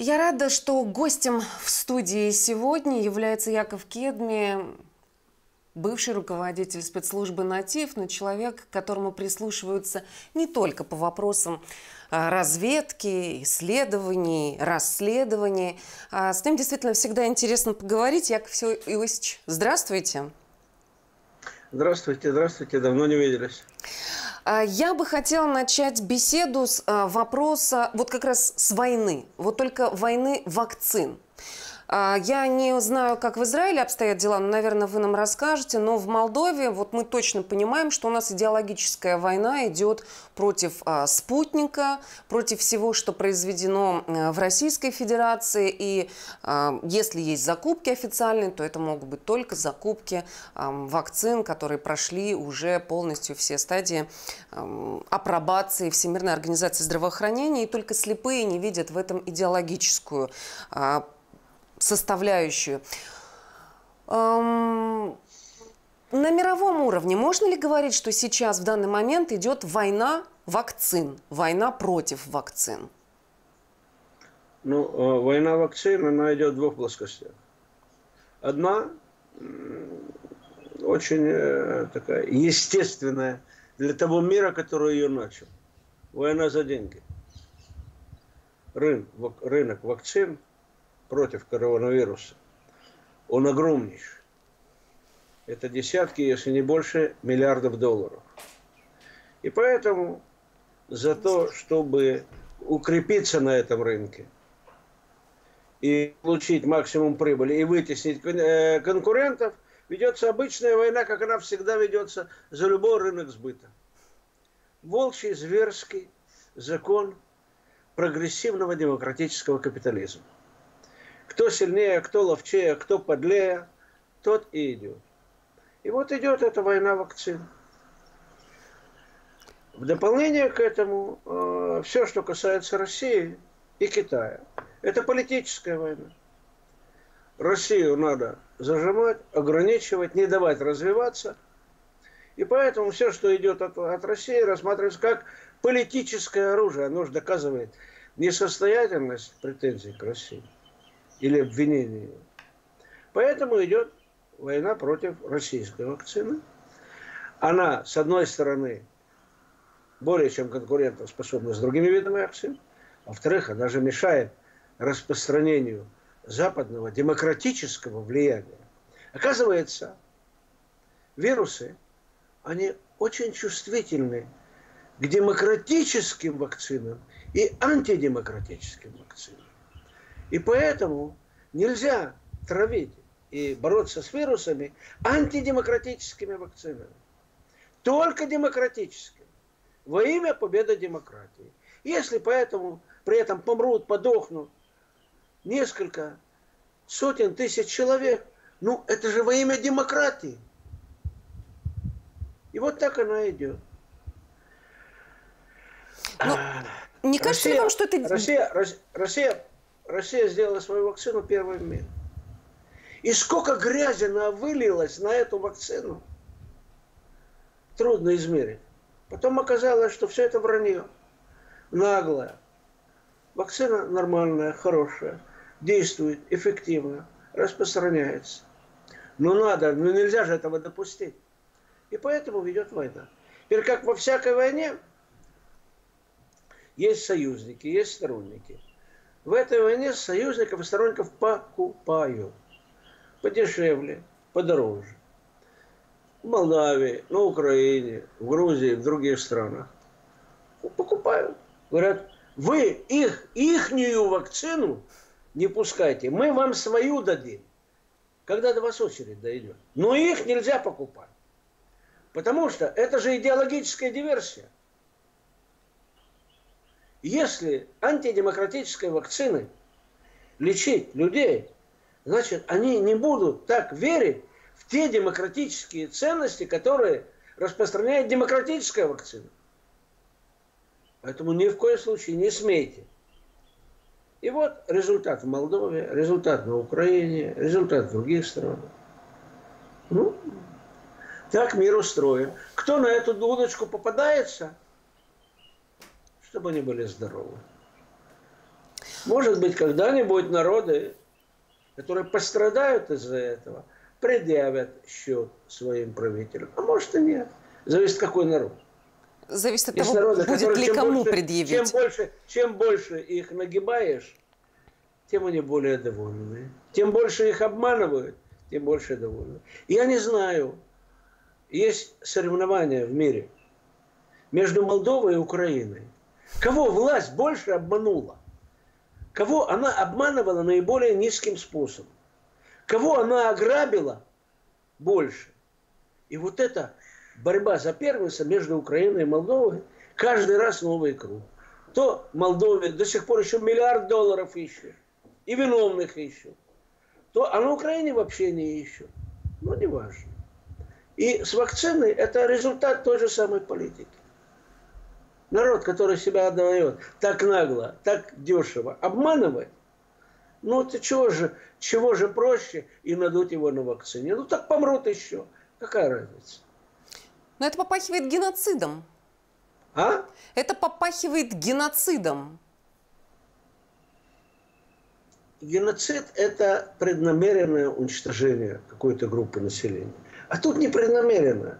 Я рада, что гостем в студии сегодня является Яков Кедми, бывший руководитель спецслужбы «Натив», но человек, к которому прислушиваются не только по вопросам разведки, исследований, расследований. С ним действительно всегда интересно поговорить. Яков Иосифович, здравствуйте. Здравствуйте, здравствуйте. Давно не виделись. Я бы хотела начать беседу с вопроса вот как раз с войны, вот только войны вакцин. Я не знаю, как в Израиле обстоят дела, но, наверное, вы нам расскажете, но в Молдове вот мы точно понимаем, что у нас идеологическая война идет против «Спутника», против всего, что произведено в Российской Федерации, и если есть закупки официальные, то это могут быть только закупки вакцин, которые прошли уже полностью все стадии апробации Всемирной организации здравоохранения, и только слепые не видят в этом идеологическую составляющую. На мировом уровне можно ли говорить, что сейчас в данный момент идет война вакцин, война против вакцин? Ну, война вакцин, она идет в двух плоскостях. Одна очень такая естественная для того мира, который ее начал. Война за деньги. Рынок вакцин против коронавируса, он огромнейший. Это десятки, если не больше, миллиардов долларов. И поэтому за то, чтобы укрепиться на этом рынке и получить максимум прибыли, и вытеснить конкурентов, ведется обычная война, как она всегда ведется за любой рынок сбыта. Волчий, зверский закон прогрессивного демократического капитализма. Кто сильнее, кто ловчее, кто подлее, тот и идет. И вот идет эта война вакцин. В дополнение к этому, все, что касается России и Китая, это политическая война. Россию надо зажимать, ограничивать, не давать развиваться. И поэтому все, что идет от России, рассматривается как политическое оружие. Оно же доказывает несостоятельность претензий к России или обвинения. Поэтому идет война против российской вакцины. Она, с одной стороны, более чем конкурентоспособна с другими видами вакцин, а во-вторых, она же мешает распространению западного демократического влияния. Оказывается, вирусы, они очень чувствительны к демократическим вакцинам и антидемократическим вакцинам. И поэтому нельзя травить и бороться с вирусами антидемократическими вакцинами. Только демократическими. Во имя победы демократии. Если поэтому при этом помрут, подохнут несколько сотен тысяч человек, ну это же во имя демократии. И вот так она идет. Не кажется ли вам, что это... Россия сделала свою вакцину первой в мире. И сколько грязи вылилось на эту вакцину, трудно измерить. Потом оказалось, что все это вранье, наглое. Вакцина нормальная, хорошая, действует эффективно, распространяется. Но надо, но нельзя же этого допустить. И поэтому ведет война. Теперь, как во всякой войне, есть союзники, есть сторонники. В этой войне союзников и сторонников покупают. Подешевле, подороже. В Молдавии, на Украине, в Грузии, в других странах. Покупают. Говорят, вы ихнюю вакцину не пускайте. Мы вам свою дадим. Когда до вас очередь дойдет. Но их нельзя покупать. Потому что это же идеологическая диверсия. Если антидемократической вакцины лечить людей, значит, они не будут так верить в те демократические ценности, которые распространяет демократическая вакцина. Поэтому ни в коем случае не смейте. И вот результат в Молдове, результат на Украине, результат в других странах. Ну, так мир устроен. Кто на эту удочку попадается, чтобы они были здоровы. Может быть, когда-нибудь народы, которые пострадают из-за этого, предъявят счет своим правителям. А может и нет. Зависит, какой народ. Зависит от того, народы, будет ли кому предъявить. Чем больше их нагибаешь, тем они более довольны. Тем больше их обманывают, тем больше довольны. Я не знаю. Есть соревнования в мире между Молдовой и Украиной. Кого власть больше обманула? Кого она обманывала наиболее низким способом? Кого она ограбила больше? И вот это... борьба за первенство между Украиной и Молдовой каждый раз новый круг. То Молдове до сих пор еще $1 миллиард ищут. И виновных ищут. То, а на Украине вообще не ищут. Но не важно. И с вакциной это результат той же самой политики. Народ, который себя отдает так нагло, так дешево обманывает. Ну ты чего же проще и надуть его на вакцине? Ну так помрут еще. Какая разница? Но это попахивает геноцидом. А? Это попахивает геноцидом. Геноцид – это преднамеренное уничтожение какой-то группы населения. А тут непреднамеренное.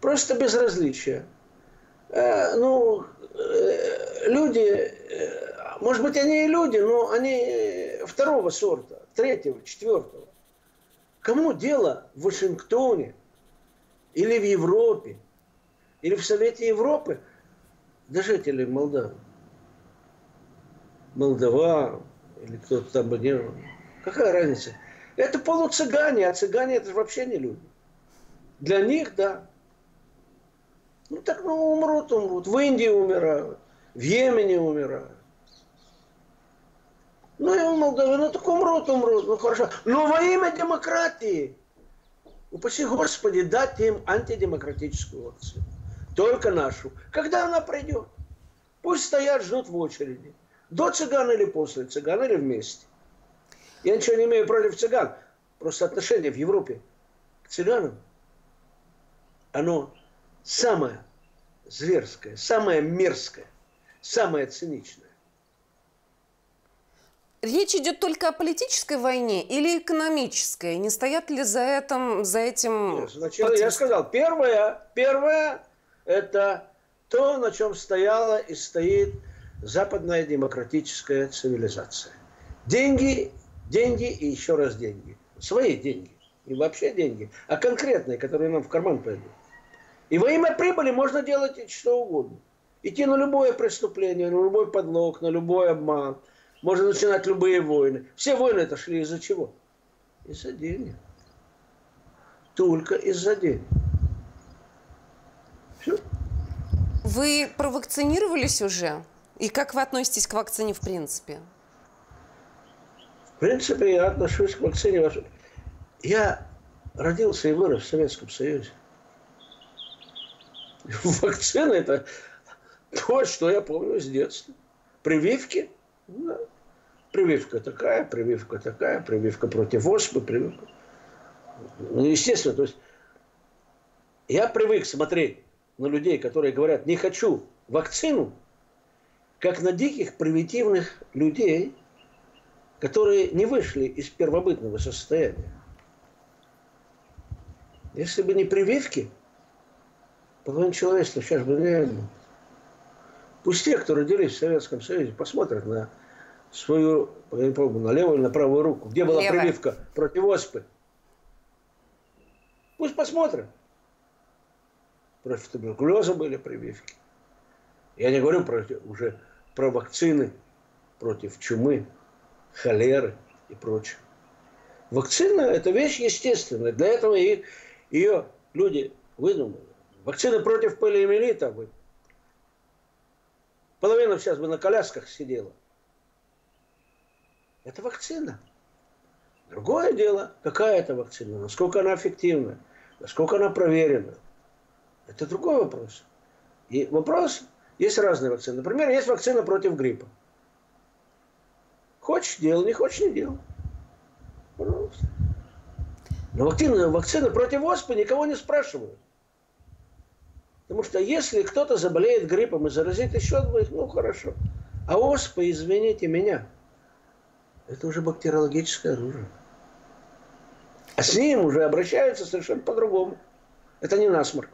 Просто безразличие. Люди, может быть, они и люди, но они второго сорта, третьего, четвертого. Кому дело в Вашингтоне? Или в Европе, или в Совете Европы, да жители Молдавы, Молдова, или кто-то там бандировал. Какая разница? Это полуцыгане, а цыгане это вообще не люди. Для них, да. Ну так, ну умрут. В Индии умирают, в Йемене умирают. Ну и в Молдове, ну так умрут, ну хорошо. Но во имя демократии... Упаси Господи, дать им антидемократическую вакцину. Только нашу. Когда она придет? Пусть стоят, ждут в очереди. До цыган или после цыган, или вместе. Я ничего не имею против цыган. Просто отношение в Европе к цыганам, оно самое зверское, самое мерзкое, самое циничное. Речь идет только о политической войне или экономической? Не стоят ли за этим? Сначала я сказал, первое это то, на чем стояла и стоит западная демократическая цивилизация. Деньги и еще раз деньги. Свои деньги. И вообще деньги. А конкретные, которые нам в карман пойдут. И во имя прибыли можно делать что угодно. Идти на любое преступление, на любой подлог, на любой обман. Можно начинать любые войны. Все войны это шли из-за чего? Из-за денег. Только из-за денег. Все. Вы провакцинировались уже? И как вы относитесь к вакцине в принципе? В принципе, я отношусь к вакцине. Я родился и вырос в Советском Союзе. Вакцина это то, что я помню с детства. Прививки. Прививка такая, прививка против оспы, прививка. Ну, естественно, то есть я привык смотреть на людей, которые говорят, не хочу вакцину, как на диких примитивных людей, которые не вышли из первобытного состояния. Если бы не прививки, половина человечества сейчас бы реально. Пусть те, кто родились в Советском Союзе, посмотрят на свою, я не помню, на левую или на правую руку, где была прививка против оспы. Пусть посмотрят. Против туберкулеза были прививки. Я не говорю уже про вакцины против чумы, холеры и прочего. Вакцина – это вещь естественная. Для этого ее люди выдумали. Вакцина против полиомиелита. Половина сейчас бы на колясках сидела. Это вакцина. Другое дело, какая это вакцина, насколько она эффективна, насколько она проверена. Это другой вопрос. И вопрос, есть разные вакцины. Например, есть вакцина против гриппа. Хочешь – делай, не хочешь – не делай. Пожалуйста. Но вакцина против оспы никого не спрашивают. Потому что если кто-то заболеет гриппом и заразит еще двоих, ну хорошо. А оспа, извините меня, Это уже бактериологическое оружие. А с ним уже обращаются совершенно по-другому. Это не насморк.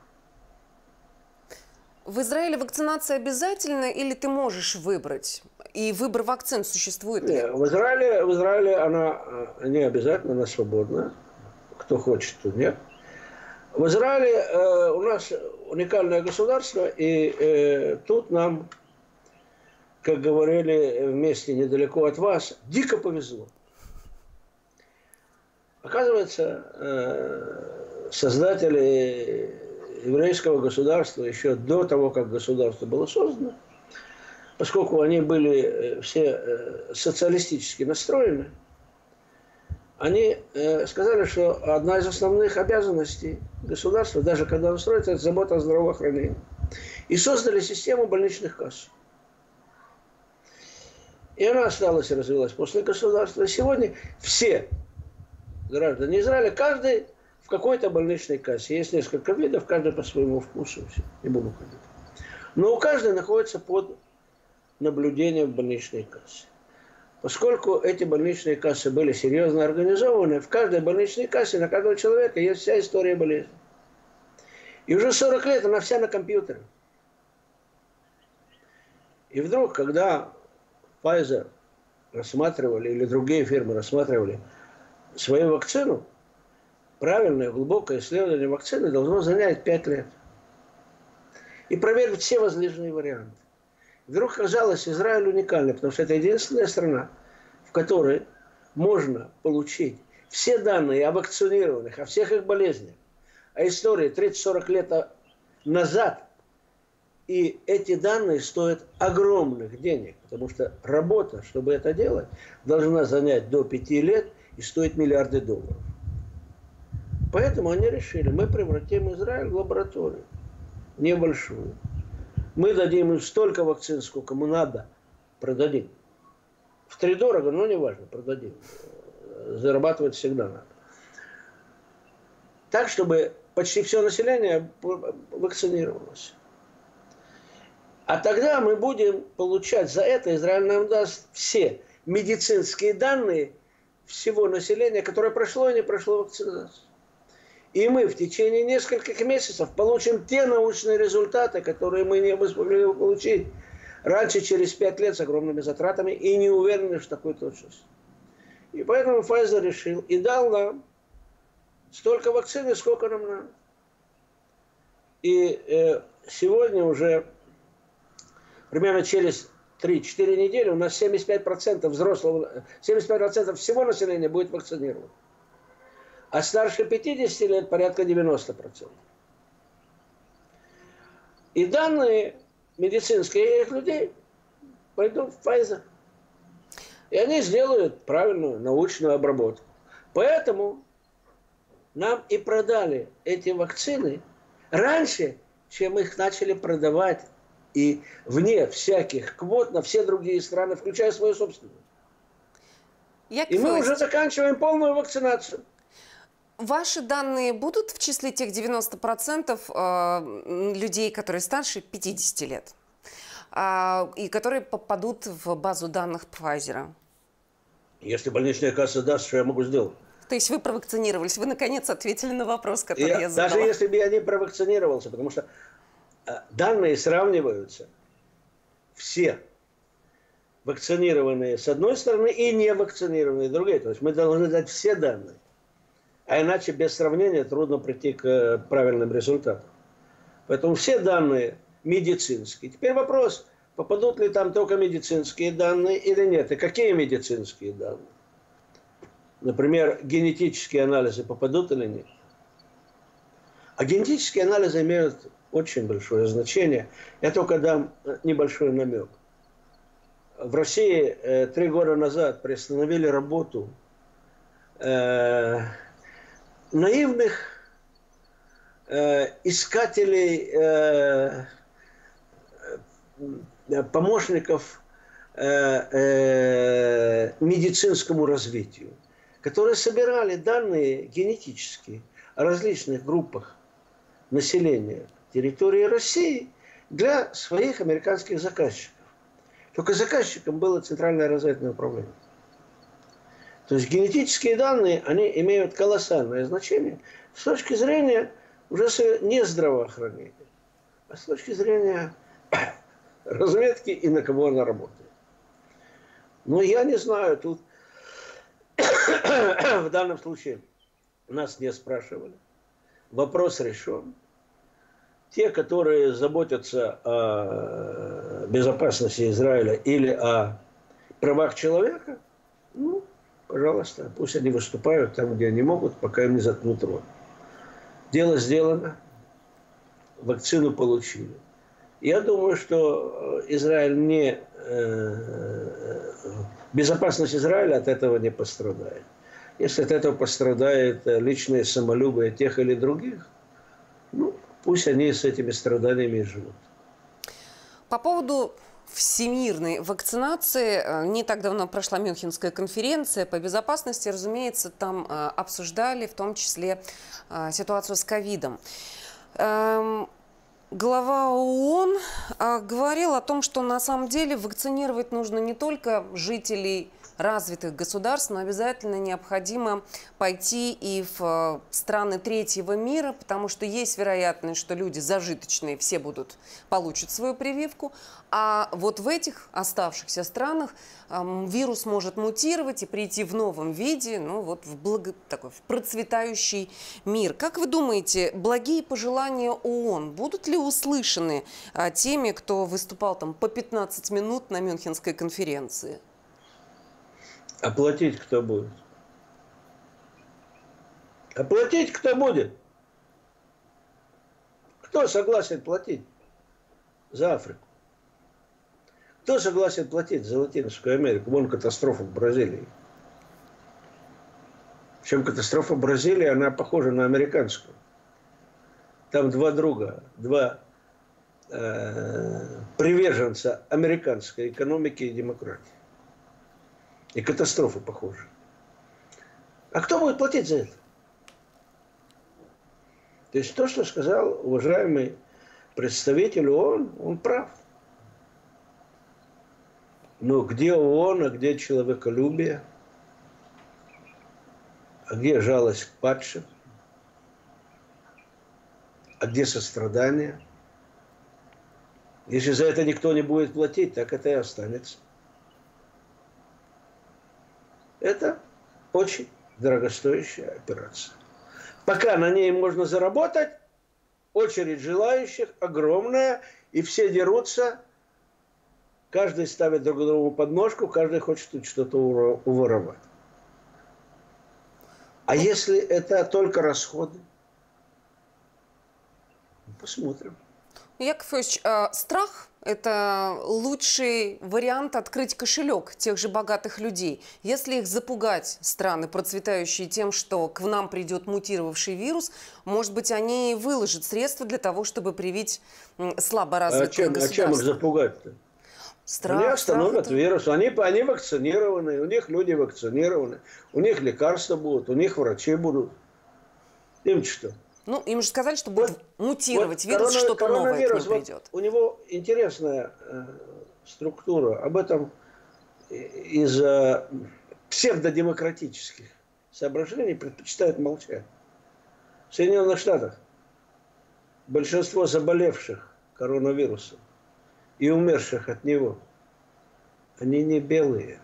В Израиле вакцинация обязательна или ты можешь выбрать? И выбор вакцин существует? Нет, в Израиле она не обязательно, она свободна. Кто хочет, то нет. В Израиле у нас уникальное государство, и тут нам, как говорили вместе недалеко от вас, дико повезло. Оказывается, создатели еврейского государства еще до того, как государство было создано, поскольку они были все социалистически настроены, они сказали, что одна из основных обязанностей государства, даже когда он строится, это забота о здравоохранении. И создали систему больничных касс. И она осталась и развилась после государства. И сегодня все граждане Израиля, каждый в какой-то больничной кассе. Есть несколько видов, каждый по своему вкусу. Все, не буду ходить. Но у каждого находится под наблюдением больничной кассы. Поскольку эти больничные кассы были серьезно организованы, в каждой больничной кассе на каждого человека есть вся история болезни. И уже 40 лет она вся на компьютере. И вдруг, когда Pfizer рассматривали, или другие фирмы рассматривали свою вакцину, правильное, глубокое исследование вакцины должно занять 5 лет. И проверить все возможные варианты. Вдруг оказалось, Израиль уникальный, потому что это единственная страна, в которой можно получить все данные о вакцинированных, о всех их болезнях, о истории 30-40 лет назад. И эти данные стоят огромных денег, потому что работа, чтобы это делать, должна занять до 5 лет и стоит миллиарды долларов. Поэтому они решили, мы превратим Израиль в лабораторию, небольшую. Мы дадим им столько вакцин, сколько ему надо, продадим. Втридорого, но не важно, продадим. Зарабатывать всегда надо. Так, чтобы почти все население вакцинировалось. А тогда мы будем получать за это, Израиль нам даст все медицинские данные всего населения, которое прошло и не прошло вакцинацию. И мы в течение нескольких месяцев получим те научные результаты, которые мы не могли получить раньше, через 5 лет с огромными затратами и не уверены в такой точности. И поэтому Pfizer решил и дал нам столько вакцины, сколько нам надо. И сегодня уже примерно через 3-4 недели у нас 75% взрослого, 75% всего населения будет вакцинировано. А старше 50 лет порядка 90%. И данные медицинские этих людей пойдут в Pfizer. И они сделают правильную научную обработку. Поэтому нам и продали эти вакцины раньше, чем их начали продавать и вне всяких квот на все другие страны, включая свою собственную. И мы уже заканчиваем полную вакцинацию. Ваши данные будут в числе тех 90% людей, которые старше 50 лет, и которые попадут в базу данных Pfizer? Если больничная касса даст, что я могу сделать? То есть вы провакцинировались, вы наконец ответили на вопрос, который я задала. Даже если бы я не провакцинировался, потому что данные сравниваются все. Вакцинированные с одной стороны и не вакцинированные с другой. То есть мы должны дать все данные. А иначе без сравнения трудно прийти к правильным результатам. Поэтому все данные медицинские. Теперь вопрос, попадут ли там только медицинские данные или нет. И какие медицинские данные? Например, генетические анализы попадут или нет? А генетические анализы имеют очень большое значение. Я только дам небольшой намек. В России 3 года назад приостановили работу наивных искателей, помощников медицинскому развитию, которые собирали данные генетические о различных группах населения территории России для своих американских заказчиков. Только заказчиком было Центральное разведывательное управление. То есть генетические данные, они имеют колоссальное значение с точки зрения уже не здравоохранения, а с точки зрения разведки и на кого она работает. Но я не знаю, тут в данном случае нас не спрашивали. Вопрос решен. Те, которые заботятся о безопасности Израиля или о правах человека, ну, пожалуйста, пусть они выступают там, где они могут, пока им не заткнут рот. Дело сделано. Вакцину получили. Я думаю, что Израиль не... безопасность Израиля от этого не пострадает. Если от этого пострадает личное самолюбие тех или других, ну, пусть они с этими страданиями живут. По поводу всемирной вакцинации не так давно прошла Мюнхенская конференция по безопасности. Разумеется, там обсуждали в том числе ситуацию с ковидом. Глава ООН говорил о том, что на самом деле вакцинировать нужно не только жителей развитых государств, но обязательно необходимо пойти и в страны третьего мира, потому что есть вероятность, что люди зажиточные все получат свою прививку, а вот в этих оставшихся странах вирус может мутировать и прийти в новом виде, ну вот в процветающий мир. Как вы думаете, благие пожелания ООН будут ли услышаны теми, кто выступал там по 15 минут на Мюнхенской конференции? Оплатить кто будет? Оплатить кто будет? Кто согласен платить за Африку? Кто согласен платить за Латинскую Америку? Вон катастрофа в Бразилии. Причем катастрофа в Бразилии, она похожа на американскую. Там два друга, два приверженца американской экономики и демократии. И катастрофы похожи. А кто будет платить за это? То есть то, что сказал уважаемый представитель ООН, он прав. Но где ООН, а где человеколюбие? А где жалость к падшим? А где сострадание? Если за это никто не будет платить, так это и останется. Это очень дорогостоящая операция. Пока на ней можно заработать, очередь желающих огромная, и все дерутся, каждый ставит друг другу подножку, каждый хочет тут что-то уворовать. А если это только расходы? Посмотрим. Яков Ильич, страх – это лучший вариант открыть кошелек тех же богатых людей. Если их запугать, страны, процветающие тем, что к нам придет мутировавший вирус, может быть, они выложат средства для того, чтобы привить слаборазвитые государства. А чем их запугать-то? Страх, они остановят вирус. Они вакцинированы, у них люди вакцинированы, у них лекарства будут, у них врачи будут. Им что? Ну, им же сказали, что будет мутировать вирус, что-то новое к ним придет. Вот у него интересная структура. Об этом из-за псевдодемократических соображений предпочитают молчать. В Соединенных Штатах большинство заболевших коронавирусом и умерших от него, они не белые,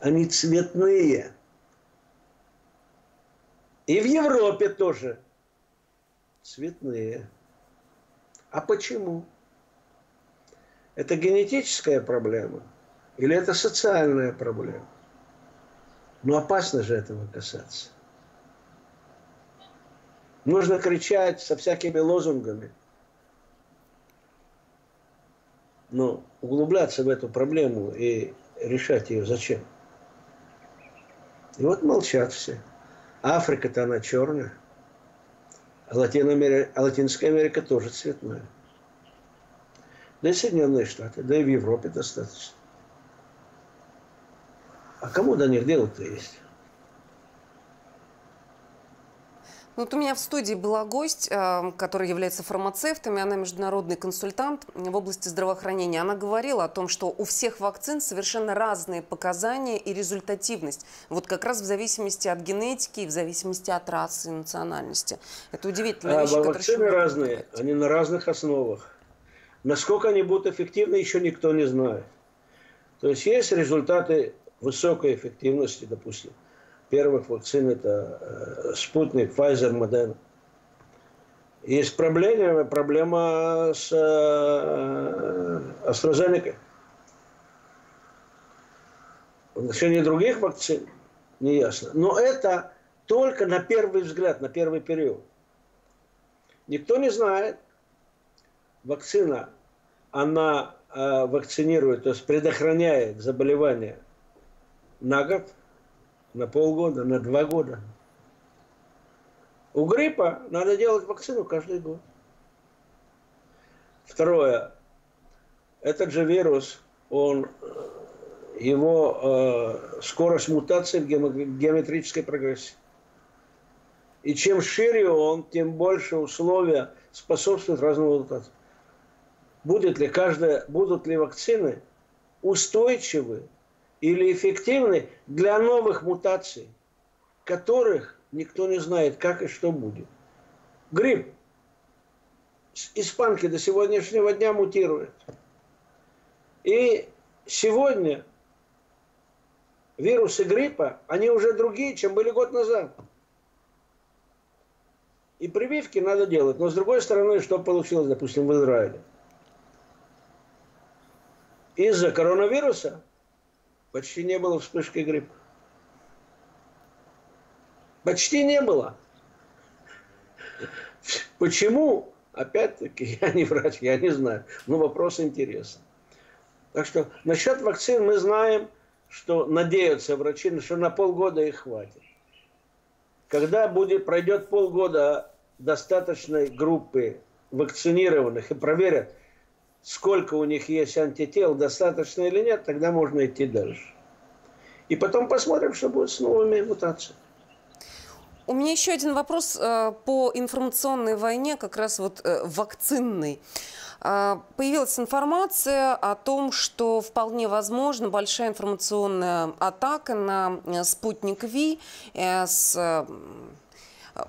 они цветные. И в Европе тоже цветные. А почему? Это генетическая проблема или это социальная проблема? Но опасно же этого касаться. Нужно кричать со всякими лозунгами. Но углубляться в эту проблему и решать ее зачем? И вот молчат все. Африка-то она черная, а Латинская Америка тоже цветная. Да и Соединенные Штаты, да и в Европе достаточно. А кому до них дело-то есть? Вот у меня в студии была гость, которая является фармацевтом, и она международный консультант в области здравоохранения. Она говорила о том, что у всех вакцин совершенно разные показания и результативность. Вот как раз в зависимости от генетики и в зависимости от расы и национальности. Это удивительная вещь. Вакцины разные, они на разных основах. Насколько они будут эффективны, еще никто не знает. То есть результаты высокой эффективности, допустим. Первых вакцин это Спутник, Pfizer, Moderna. Есть проблема с AstraZeneca. В отношении других вакцин не ясно. Но это только на первый взгляд, на первый период. Никто не знает. Вакцина, она вакцинирует, то есть предохраняет заболевание на год, на полгода, на 2 года. У гриппа надо делать вакцину каждый год. Второе. Этот же вирус, его скорость мутации в геометрической прогрессии. И чем шире он, тем больше условия способствуют разному мутации. Будут ли вакцины устойчивы или эффективны для новых мутаций, которых никто не знает, как и что будет. Грипп. Испанки до сегодняшнего дня мутируют. И сегодня вирусы гриппа, они уже другие, чем были год назад. И прививки надо делать. Но с другой стороны, что получилось, допустим, в Израиле? Из-за коронавируса почти не было вспышки гриппа. Почти не было. Почему? Опять-таки, я не врач, я не знаю. Но вопрос интересный. Так что насчет вакцин мы знаем, что надеются врачи, что на полгода их хватит. Когда пройдет полгода достаточной группы вакцинированных и проверят, сколько у них есть антител, достаточно или нет, тогда можно идти дальше. И потом посмотрим, что будет с новыми мутациями. У меня еще один вопрос по информационной войне, как раз вот вакцинной. Появилась информация о том, что вполне возможно большая информационная атака на Спутник Ви с...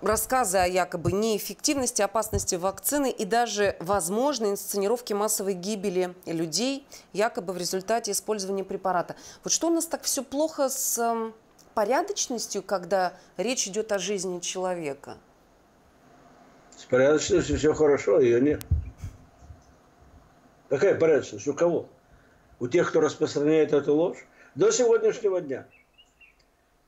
Рассказы о якобы неэффективности, опасности вакцины и даже возможной инсценировке массовой гибели людей якобы в результате использования препарата. Вот что у нас так все плохо с порядочностью, когда речь идет о жизни человека? С порядочностью все хорошо, ее нет. Какая порядочность? У кого? У тех, кто распространяет эту ложь? До сегодняшнего дня,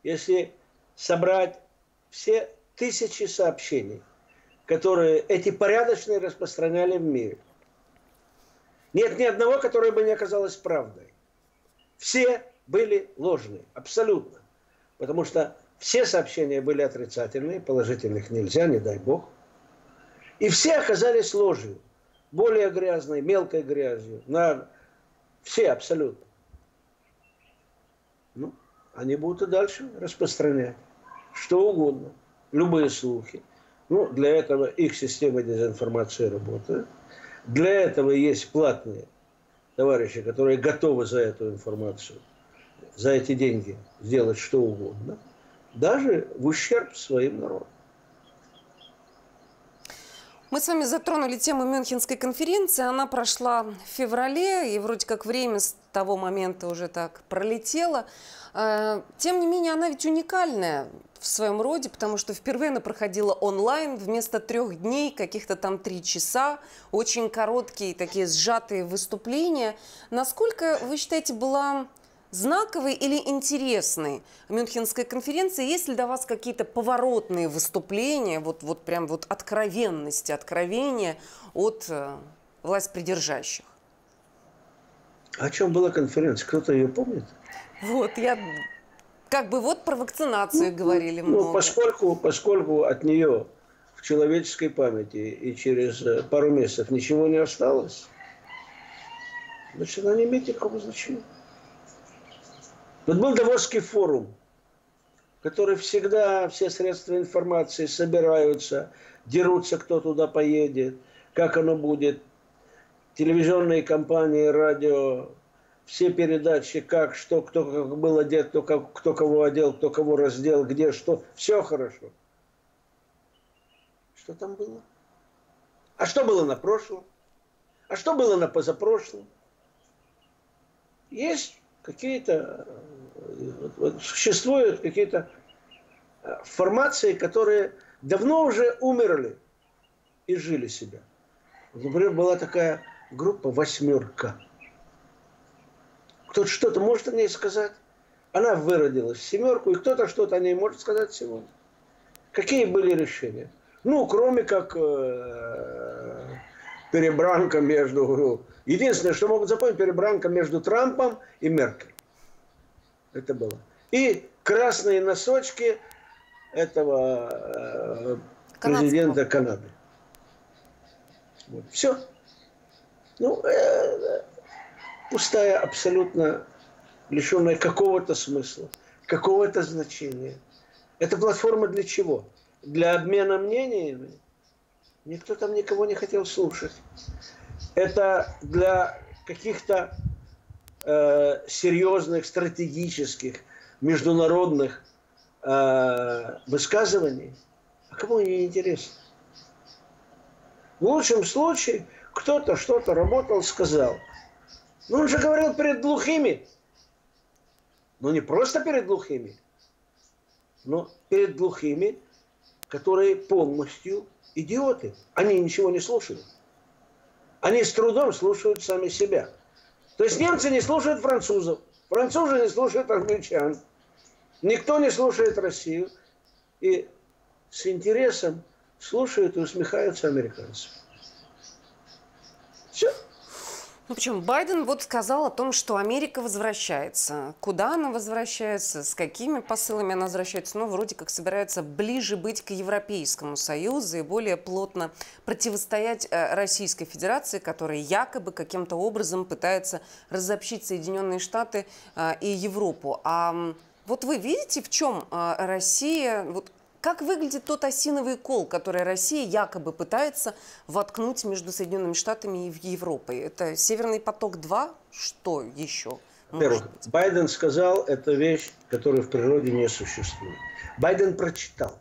если собрать все тысячи сообщений, которые эти порядочные распространяли в мире. Нет ни одного, которое бы не оказалось правдой. Все были ложные, абсолютно. Потому что все сообщения были отрицательные, положительных нельзя, не дай бог. И все оказались ложью. Более грязной, мелкой грязью. Все абсолютно. Ну, они будут и дальше распространять. Что угодно. Любые слухи. Ну, для этого их система дезинформации работает. Для этого есть платные товарищи, которые готовы за эту информацию, за эти деньги сделать что угодно. Даже в ущерб своим народам. Мы с вами затронули тему Мюнхенской конференции. Она прошла в феврале, и вроде как время с того момента уже так пролетело. Тем не менее, она ведь уникальная в своем роде, потому что впервые она проходила онлайн вместо 3 дней, каких-то там 3 часа. Очень короткие, такие сжатые выступления. Насколько, вы считаете, была знаковой или интересной Мюнхенской конференции? Есть ли до вас какие-то поворотные выступления, прям откровенности, откровения от власть придержащих? О чем была конференция? Кто-то ее помнит? Вот, я как бы про вакцинацию говорили много. Ну, поскольку от нее в человеческой памяти и через пару месяцев ничего не осталось, значит, она не имеет никакого значения. Вот был Давосский форум. которые всегда все средства информации собираются, дерутся, кто туда поедет, как оно будет, телевизионные компании, радио, все передачи, как, что, кто как был одет, кто кого одел, кто кого раздел, где, что, все хорошо. Что там было? А что было на прошлом? А что было на позапрошлом? Есть какие-то, существуют какие-то формации, которые давно уже умерли и жили себя. Например, была такая группа «Восьмерка». Кто-то что-то может о ней сказать? Она выродилась в «семерку», и кто-то что-то о ней может сказать сегодня. Какие были решения? Ну, кроме как перебранка между... Единственное, что могут запомнить, перебранка между Трампом и Меркель. Это было. И красные носочки этого президента Канады. Вот. Все. Ну, пустая, абсолютно лишенная какого-то смысла, какого-то значения. Это платформа для чего? Для обмена мнениями? Никто там никого не хотел слушать. Это для каких-то серьезных, стратегических, международных высказываний. А кому они интересны? В лучшем случае кто-то что-то работал, сказал. Ну, он же говорил перед глухими. Но не просто перед глухими, но перед глухими, которые полностью идиоты. Они ничего не слушают. Они с трудом слушают сами себя. То есть немцы не слушают французов. Французы не слушают англичан. Никто не слушает Россию. И с интересом слушают и усмехаются американцы. Все. Ну, причем Байден вот сказал о том, что Америка возвращается. Куда она возвращается, с какими посылами она возвращается? Ну, вроде как собирается ближе быть к Европейскому Союзу и более плотно противостоять Российской Федерации, которая якобы каким-то образом пытается разобщить Соединенные Штаты и Европу. А вот вы видите, в чем Россия... Вот как выглядит тот осиновый кол, который Россия якобы пытается воткнуть между Соединенными Штатами и Европой? Это «Северный поток-2»? Что еще? Во-первых, Байден сказал, это вещь, которая в природе не существует. Байден прочитал.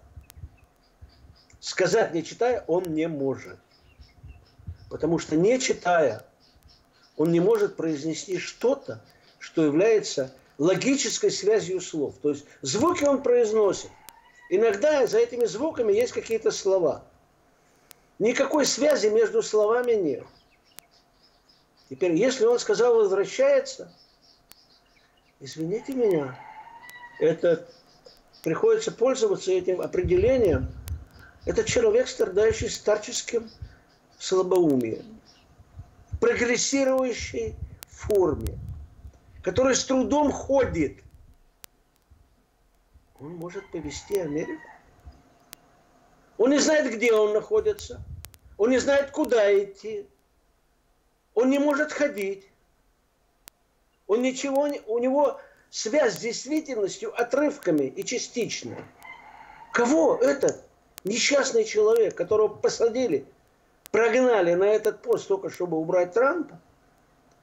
Сказать не читая он не может. Потому что не читая, он не может произнести что-то, что является логической связью слов. То есть звуки он произносит. Иногда за этими звуками есть какие-то слова. Никакой связи между словами нет. Теперь, если он сказал «возвращается», извините меня, это приходится пользоваться этим определением. Это человек, страдающий старческим слабоумием, прогрессирующий в форме, который с трудом ходит. Он может повести Америку. Он не знает, где он находится. Он не знает, куда идти. Он не может ходить. Он ничего не... У него связь с действительностью отрывками и частично. Кого этот несчастный человек, которого посадили, прогнали на этот пост только чтобы убрать Трампа,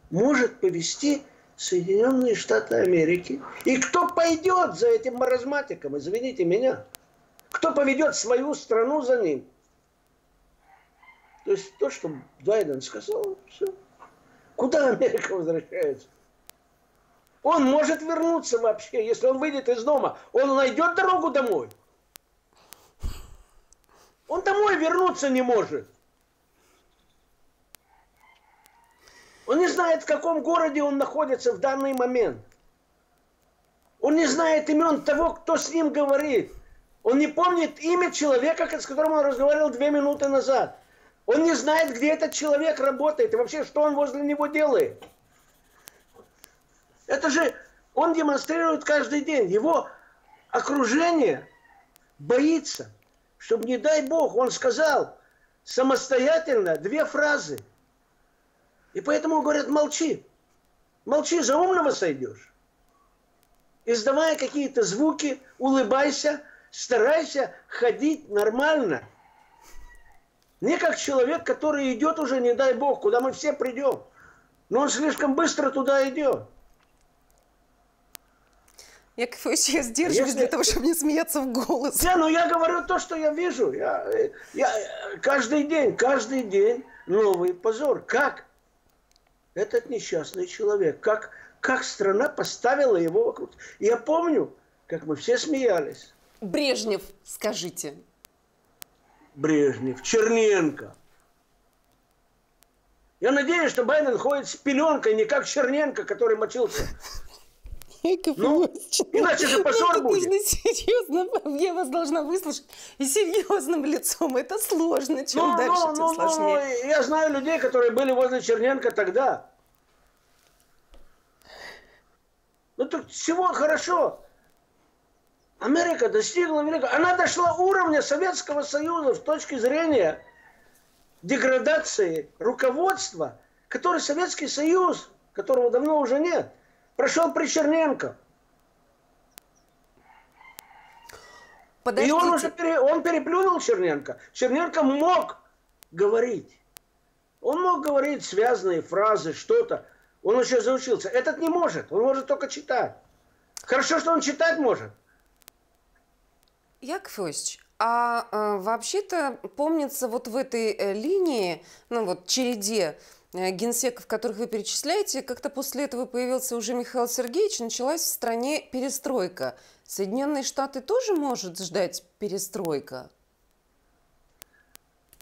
может повести Соединенные Штаты Америки? И кто пойдет за этим маразматиком, извините меня? Кто поведет свою страну за ним? То есть то, что Байден сказал, все. Куда Америка возвращается? Он может вернуться вообще, если он выйдет из дома. Он найдет дорогу домой. Он домой вернуться не может. Он не знает, в каком городе он находится в данный момент. Он не знает имен того, кто с ним говорит. Он не помнит имя человека, с которым он разговаривал 2 минуты назад. Он не знает, где этот человек работает и вообще, что он возле него делает. Это же он демонстрирует каждый день. Его окружение боится, чтобы, не дай бог, он сказал самостоятельно 2 фразы. И поэтому говорят, молчи. Молчи, за умного сойдешь. издавая какие-то звуки, улыбайся, старайся ходить нормально. Не как человек, который идет уже, не дай бог, куда мы все придем. Но он слишком быстро туда идет. Я еще сдерживаюсь для того, чтобы не смеяться в голос. Да, но я говорю то, что я вижу. Я каждый день новый позор. Как этот несчастный человек, как страна поставила его вокруг. Я помню, как мы все смеялись. Брежнев, скажите. Брежнев, Черненко. Я надеюсь, что Байден ходит с пеленкой, не как Черненко, который мочился. Ну, иначе же позор будет. Серьезно, я вас должна выслушать. И серьезным лицом. Это сложно. Чем дальше, тем сложнее. Я знаю людей, которые были возле Черненко тогда. Ну, так всего хорошо. Америка достигла великого. Она дошла уровня Советского Союза с точки зрения деградации руководства, который Советский Союз, которого давно уже нет, прошел при Черненко. Подождите. И он уже переплюнул Черненко. Черненко мог говорить. Он мог говорить связанные фразы, что-то. Он еще заучился. Этот не может. Он может только читать. Хорошо, что он читать может. Яков Иосифович, а вообще-то помнится вот в этой линии, ну вот череде, генсеков, которых вы перечисляете, как-то после этого появился уже Михаил Сергеевич, началась в стране перестройка. Соединенные Штаты тоже может ждать перестройка?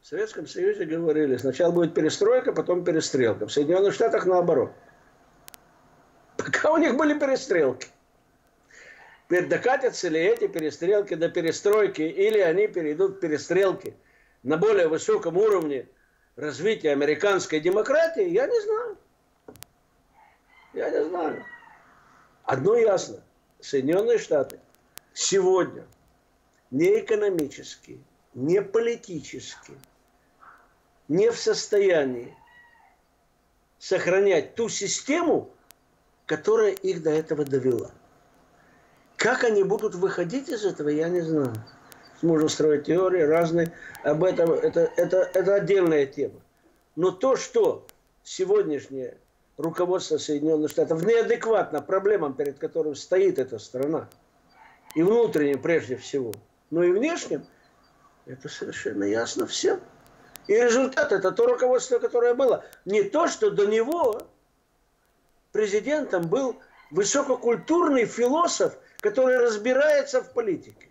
В Советском Союзе говорили, сначала будет перестройка, потом перестрелка. В Соединенных Штатах наоборот. Пока у них были перестрелки. Докатятся ли эти перестрелки до перестройки, или они перейдут в перестрелки на более высоком уровне развития американской демократии, я не знаю. Я не знаю. Одно ясно. Соединенные Штаты сегодня не экономически, не политически, не в состоянии сохранять ту систему, которая их до этого довела. Как они будут выходить из этого, я не знаю. Можно строить теории разные об этом, это отдельная тема. Но то, что сегодняшнее руководство Соединенных Штатов неадекватно проблемам, перед которыми стоит эта страна, и внутренним прежде всего, но и внешним, это совершенно ясно всем. И результат – это то руководство, которое было. Не то, что до него президентом был высококультурный философ, который разбирается в политике.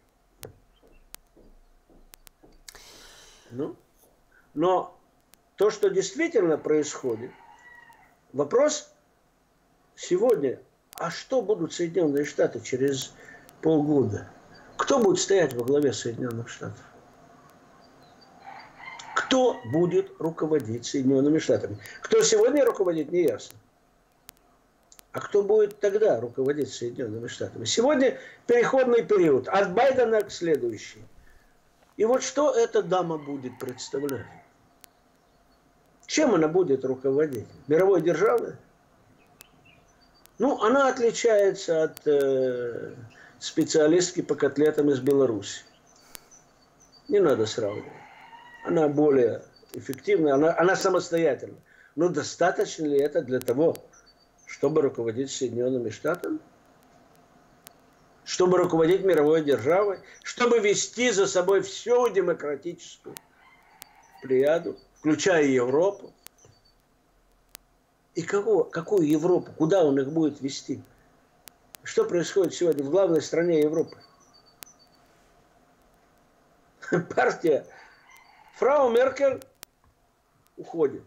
Ну, но то, что действительно происходит, вопрос сегодня, а что будут Соединенные Штаты через полгода? Кто будет стоять во главе Соединенных Штатов? Кто будет руководить Соединенными Штатами? Кто сегодня руководит, не ясно. А кто будет тогда руководить Соединенными Штатами? Сегодня переходный период от Байдена к следующему. И вот что эта дама будет представлять? Чем она будет руководить? Мировой державой? Ну, она отличается от специалистки по котлетам из Беларуси. Не надо сравнивать. Она более эффективна, она самостоятельна. Но достаточно ли это для того, чтобы руководить Соединенными Штатами? Чтобы руководить мировой державой, чтобы вести за собой всю демократическую плеяду, включая Европу. И какую Европу? Куда он их будет вести? Что происходит сегодня в главной стране Европы? Партия фрау Меркель уходит.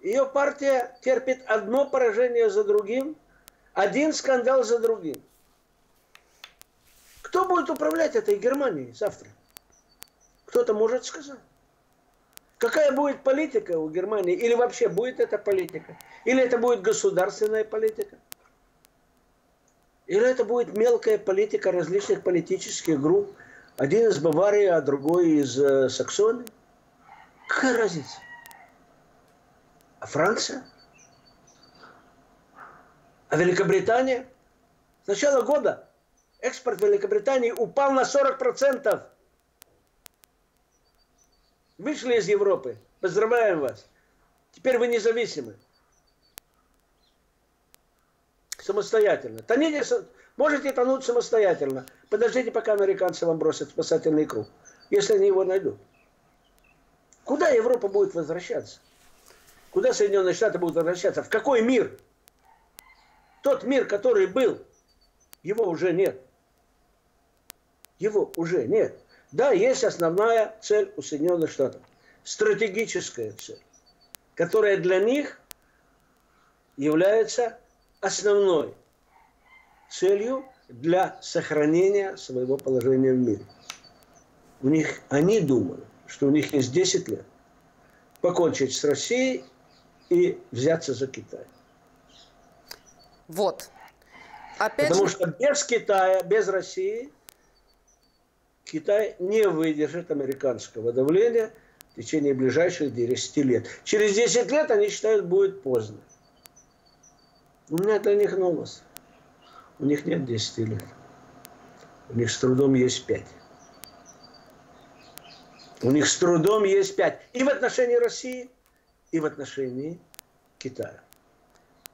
Ее партия терпит одно поражение за другим, один скандал за другим. Кто будет управлять этой Германией завтра? Кто-то может сказать. Какая будет политика у Германии? Или вообще будет эта политика? Или это будет государственная политика? Или это будет мелкая политика различных политических групп? Один из Баварии, а другой из Саксонии? Какая разница? А Франция? А Великобритания? С начала года экспорт Великобритании упал на 40%. Вышли из Европы. Поздравляем вас. Теперь вы независимы. Самостоятельно. Тоните, можете тонуть самостоятельно. Подождите, пока американцы вам бросят спасательный круг. Если они его найдут. Куда Европа будет возвращаться? Куда Соединенные Штаты будут возвращаться? В какой мир? Тот мир, который был, его уже нет. Его уже нет. Да, есть основная цель у Соединенных Штатов. Стратегическая цель, которая для них является основной целью для сохранения своего положения в мире. У них, они думают, что у них есть 10 лет покончить с Россией и взяться за Китай. Вот. Опять потому что без Китая, без России, Китай не выдержит американского давления в течение ближайших 10 лет. Через 10 лет, они считают, будет поздно. У меня для них новость. У них нет 10 лет. У них с трудом есть 5. У них с трудом есть 5. И в отношении России, и в отношении Китая.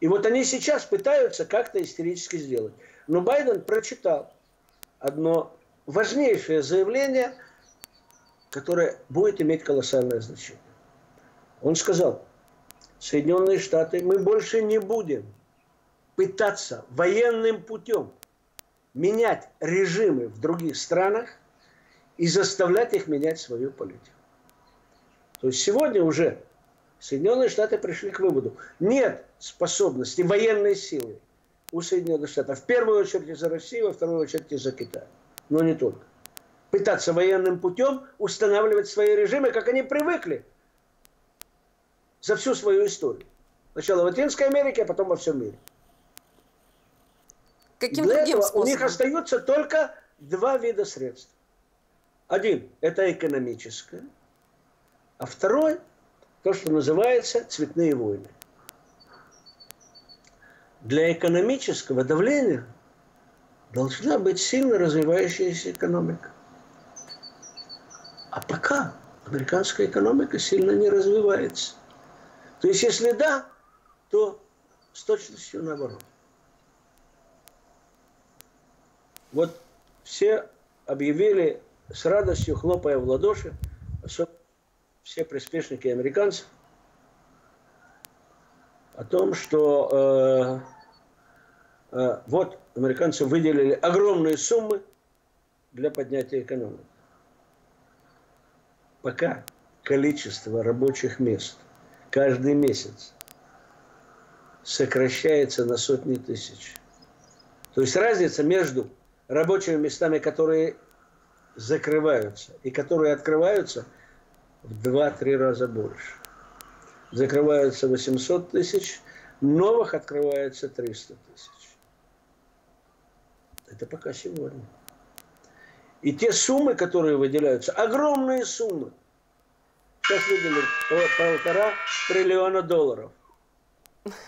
И вот они сейчас пытаются как-то истерически сделать. Но Байден прочитал одно важнейшее заявление, которое будет иметь колоссальное значение. Он сказал: Соединенные Штаты, мы больше не будем пытаться военным путем менять режимы в других странах и заставлять их менять свою политику. То есть сегодня уже Соединенные Штаты пришли к выводу. Нет способности военной силы у Соединенных Штатов. В первую очередь из-за России, во вторую очередь из-за Китая. Но не только. Пытаться военным путем устанавливать свои режимы, как они привыкли за всю свою историю. Сначала в Латинской Америке, а потом во всем мире. Каким для этого способом? У них остаются только два вида средств. Один – это экономическое, а второй – то, что называется цветные войны. Для экономического давления должна быть сильно развивающаяся экономика. А пока американская экономика сильно не развивается. То есть, если да, то с точностью наоборот. Вот все объявили с радостью, хлопая в ладоши, особенно все приспешники американцев, о том, что вот американцы выделили огромные суммы для поднятия экономики. Пока количество рабочих мест каждый месяц сокращается на сотни тысяч. То есть разница между рабочими местами, которые закрываются и которые открываются, в 2-3 раза больше. Закрываются 800 тысяч, новых открывается 300 тысяч. Это пока сегодня. И те суммы, которые выделяются, огромные суммы. Сейчас выделили $1,5 триллиона.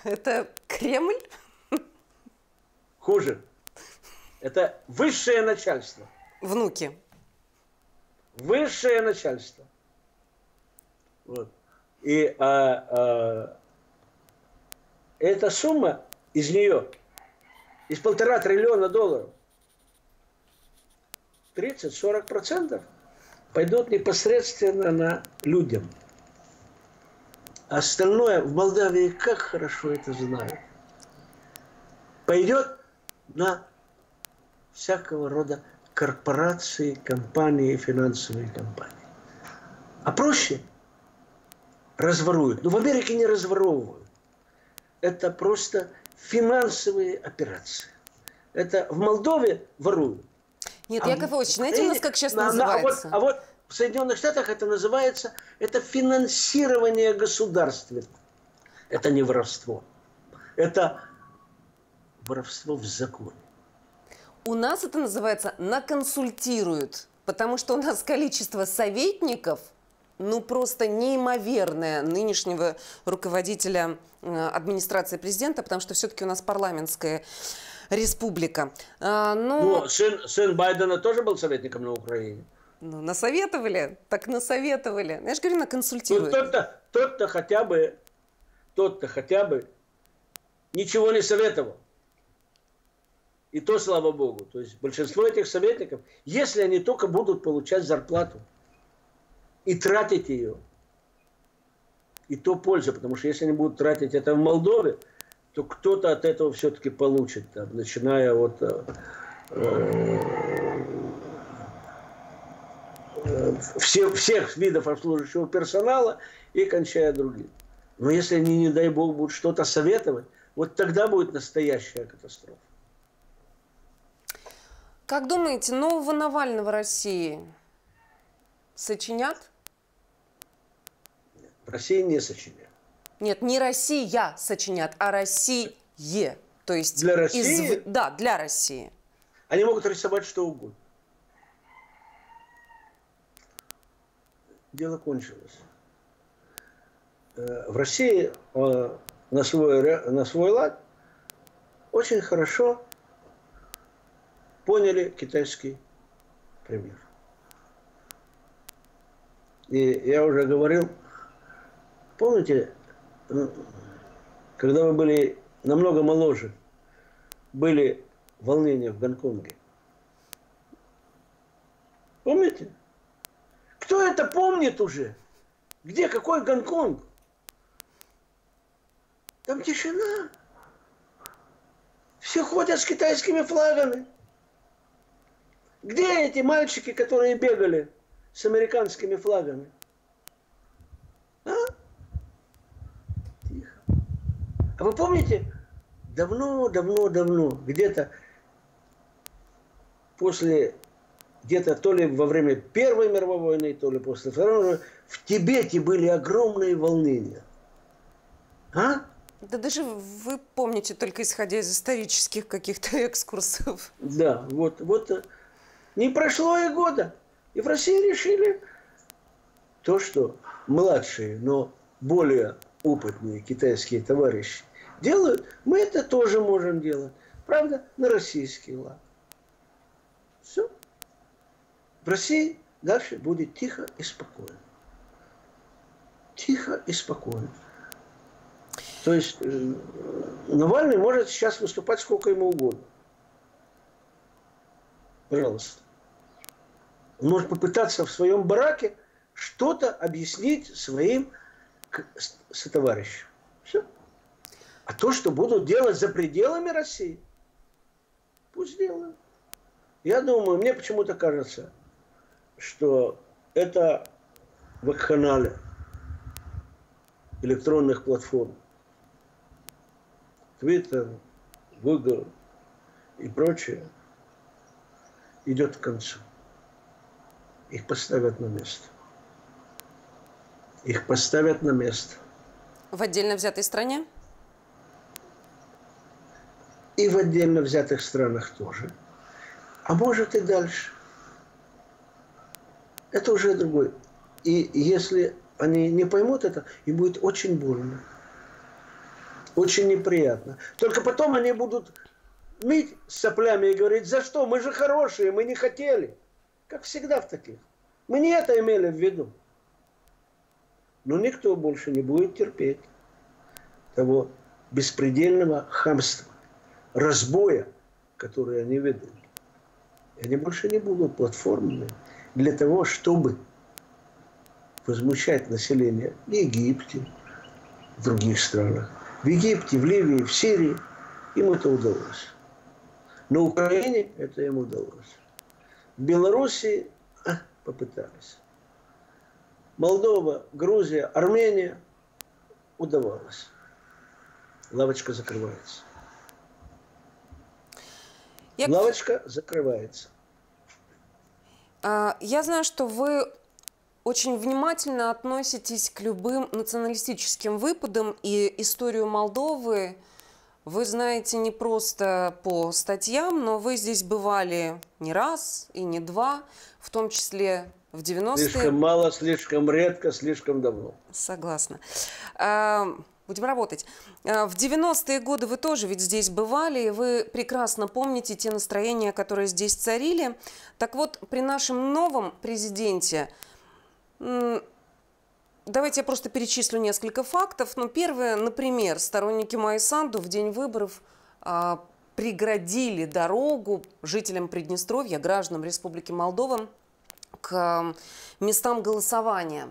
Это Кремль? Хуже. Это высшее начальство. Внуки. Высшее начальство. Вот. И эта сумма из нее, из $1,5 триллиона, 30-40% пойдут непосредственно на людям. А остальное, в Молдавии как хорошо это знают, пойдет на всякого рода корпорации, компании, финансовые компании. А проще разворуют. Но в Америке не разворовывают. Это просто финансовые операции. Это в Молдове воруют. Нет, Яков Ильич, знаете, у нас как сейчас называется? А вот в Соединенных Штатах это называется, это финансирование государства. Это не воровство. Это воровство в законе. У нас это называется «наконсультируют», потому что у нас количество советников, ну просто неимоверное нынешнего руководителя администрации президента, потому что все-таки у нас парламентская республика. Ну, сын Байдена тоже был советником на Украине. Ну, насоветовали, так насоветовали. Я же говорю, наконсультируют. Ну, тот-то хотя бы ничего не советовал. И то, слава богу. То есть большинство этих советников, если они только будут получать зарплату и тратить ее, и то польза, потому что если они будут тратить это в Молдове, то кто-то от этого все-таки получит, там, начиная от всех видов обслуживающего персонала и кончая другим. Но если они, не дай бог, будут что-то советовать, вот тогда будет настоящая катастрофа. Как думаете, нового Навального России сочинят? Нет, Россия не сочинят. Нет, не Россия сочинят, а Россия. То есть для России? Да, для России. Они могут рисовать что угодно. Дело кончилось. В России на свой лад очень хорошо поняли китайский пример. И я уже говорил, помните, когда вы были намного моложе, были волнения в Гонконге. Помните? Кто это помнит уже? Где какой Гонконг? Там тишина. Все ходят с китайскими флагами. Где эти мальчики, которые бегали с американскими флагами? А? Тихо. А вы помните, давно, где-то после, то ли во время Первой мировой войны, то ли после Второй, в Тибете были огромные волнения. А? Да даже вы помните, только исходя из исторических каких-то экскурсов. Да, вот. Не прошло и года. И в России решили то, что младшие, но более опытные китайские товарищи делают, мы это тоже можем делать. Правда, на российский лад. Все. В России дальше будет тихо и спокойно. Тихо и спокойно. То есть Навальный может сейчас выступать сколько ему угодно. Пожалуйста. Он может попытаться в своем бараке что-то объяснить своим сотоварищам. Все. А то, что будут делать за пределами России, пусть делают. Я думаю, мне почему-то кажется, что это вакханалия электронных платформ. Твиттер, Google и прочее идет к концу. Их поставят на место. Их поставят на место. В отдельно взятой стране? И в отдельно взятых странах тоже. А может и дальше. Это уже другой. И если они не поймут это, им будет очень больно. Очень неприятно. Только потом они будут мыть соплями и говорить, за что? Мы же хорошие, мы не хотели. Как всегда в таких. Мы не это имели в виду. Но никто больше не будет терпеть того беспредельного хамства, разбоя, который они ведут. И они больше не будут платформами для того, чтобы возмущать население в Египте, в других странах. В Египте, в Ливии, в Сирии. Им это удалось. На Украине это им удалось. В Белоруссии попытались. Молдова, Грузия, Армения удавалось. Лавочка закрывается. Лавочка закрывается. Я знаю, что вы очень внимательно относитесь к любым националистическим выпадам. И историю Молдовы вы знаете не просто по статьям, но вы здесь бывали не раз и не два, в том числе в 90-е. Слишком мало, слишком редко, слишком давно. Согласна. Будем работать. В 90-е годы вы тоже ведь здесь бывали, и вы прекрасно помните те настроения, которые здесь царили. Так вот, при нашем новом президенте, давайте я просто перечислю несколько фактов. Ну, первое, например, сторонники Майи Санду в день выборов преградили дорогу жителям Приднестровья, гражданам Республики Молдова, к местам голосования.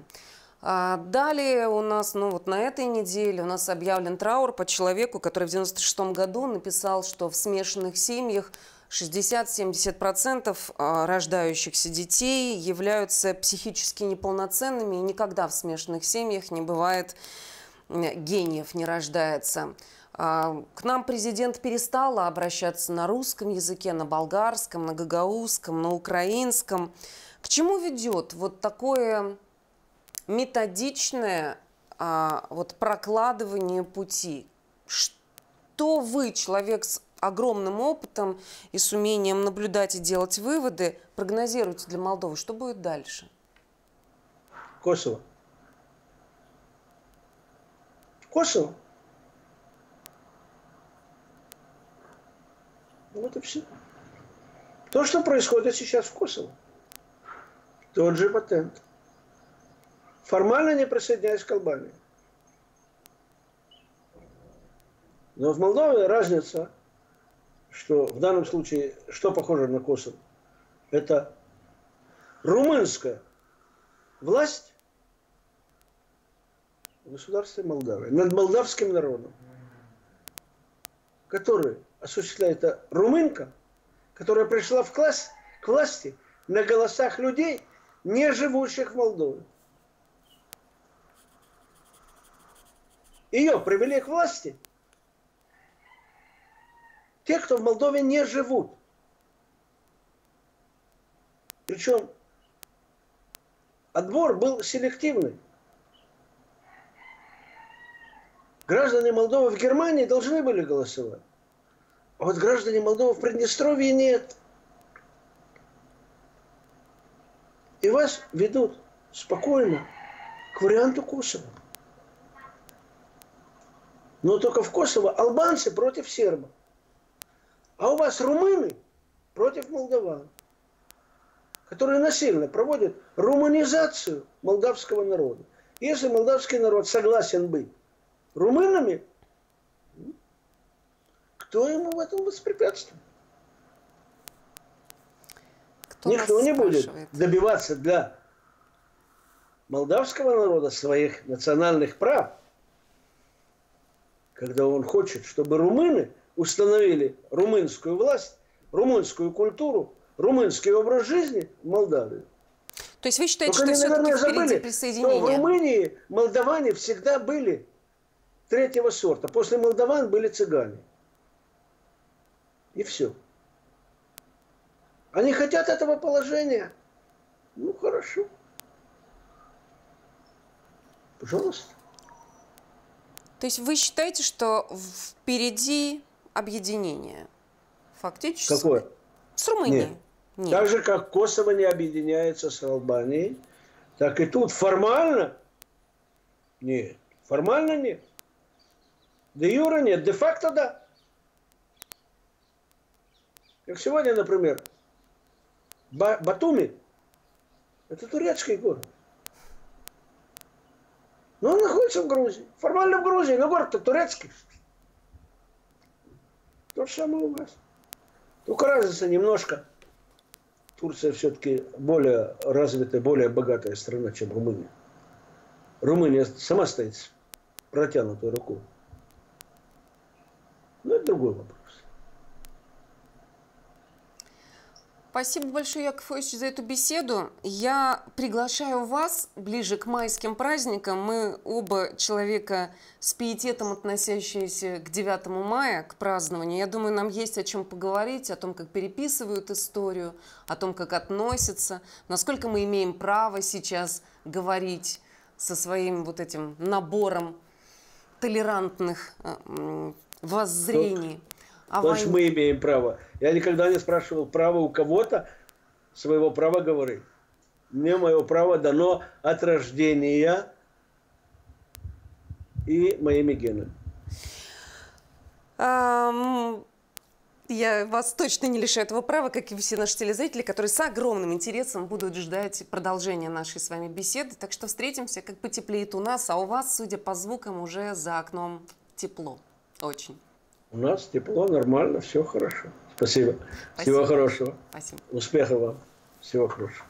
Далее у нас, ну вот на этой неделе, у нас объявлен траур по человеку, который в 96-м году написал, что в смешанных семьях 60–70% рождающихся детей являются психически неполноценными, и никогда в смешанных семьях не бывает гениев, не рождается. К нам президент перестала обращаться на русском языке, на болгарском, на гагаузском, на украинском. К чему ведет вот такое методичное прокладывание пути? Что вы, человек с огромным опытом и с умением наблюдать и делать выводы, прогнозируете для Молдовы? Что будет дальше? Косово. Косово. Вот и все. То, что происходит сейчас в Косово. Тот же патент. Формально не присоединяюсь к Албании. Но в Молдове разница, что в данном случае, что похоже на Косово, это румынская власть в государстве Молдавии, над молдавским народом, который осуществляет румынка, которая пришла к власти на голосах людей, не живущих в Молдове. Ее привели к власти те, кто в Молдове не живут. Причем отбор был селективный. Граждане Молдовы в Германии должны были голосовать. А вот граждане Молдовы в Приднестровье нет. И вас ведут спокойно к варианту Косово. Но только в Косово албанцы против сербов. А у вас румыны против молдаван, которые насильно проводят руманизацию молдавского народа. Если молдавский народ согласен быть румынами, кто ему в этом воспрепятствует? Никто не будет добиваться для молдавского народа своих национальных прав, когда он хочет, чтобы румыны установили румынскую власть, румынскую культуру, румынский образ жизни в Молдавии. То есть вы считаете, только что они, все-таки впереди присоединение? В Румынии молдаване всегда были третьего сорта. После молдаван были цыгане. И все. Они хотят этого положения. Ну, хорошо. Пожалуйста. То есть вы считаете, что впереди объединение? Фактически. Какое? С Румынией. Нет. Нет. Так же, как Косово не объединяется с Албанией, так и тут формально нет. Формально нет. Де юре нет. Де-факто да. Как сегодня, например, Батуми – это турецкий город. Но он находится в Грузии. Формально в Грузии, но город-то турецкий. То же самое у нас. Только разница немножко. Турция все-таки более развитая, более богатая страна, чем Румыния. Румыния сама стоит с протянутой рукой. Но это другой вопрос. Спасибо большое, Яков Ильич, за эту беседу. Я приглашаю вас ближе к майским праздникам. Мы оба человека с пиететом, относящиеся к 9 мая, к празднованию. Я думаю, нам есть о чем поговорить, о том, как переписывают историю, о том, как относятся, насколько мы имеем право сейчас говорить со своим вот этим набором толерантных воззрений. Значит, мы имеем право. Я никогда не спрашивал права у кого-то, своего права говорить. Мне мое право дано от рождения и моими генами. Я вас точно не лишаю этого права, как и все наши телезрители, которые с огромным интересом будут ждать продолжения нашей с вами беседы. Так что встретимся, как потеплеет у нас, а у вас, судя по звукам, уже за окном тепло. Очень. У нас тепло, нормально, все хорошо. Спасибо. Спасибо. Всего хорошего. Спасибо. Успехов вам. Всего хорошего.